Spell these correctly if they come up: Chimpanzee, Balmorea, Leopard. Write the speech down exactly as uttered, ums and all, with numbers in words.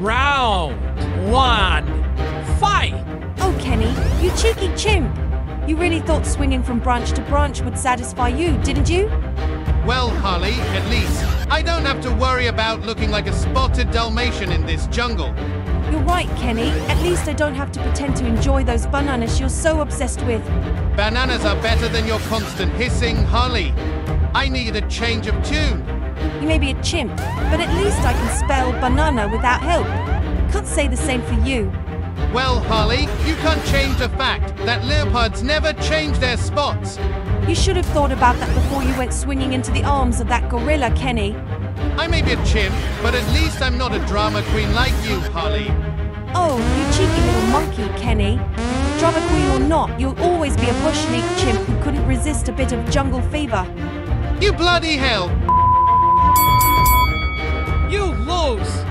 Round one, fight! Oh, Kenny, you cheeky chimp. You really thought swinging from branch to branch would satisfy you, didn't you? Well, Holly, at least I don't have to worry about looking like a spotted Dalmatian in this jungle. You're right, Kenny. At least I don't have to pretend to enjoy those bananas you're so obsessed with. Bananas are better than your constant hissing, Holly. I need a change of tune. You may be a chimp, but at least I can spell banana without help. Can't say the same for you. Well, Holly, you can't change the fact that leopards never change their spots. You should have thought about that before you went swinging into the arms of that gorilla, Kenny. I may be a chimp, but at least I'm not a drama queen like you, Holly. Oh, you cheeky little monkey, Kenny. Drama queen or not, you'll always be a bush-neat chimp who couldn't resist a bit of jungle fever. You bloody hell! You lose!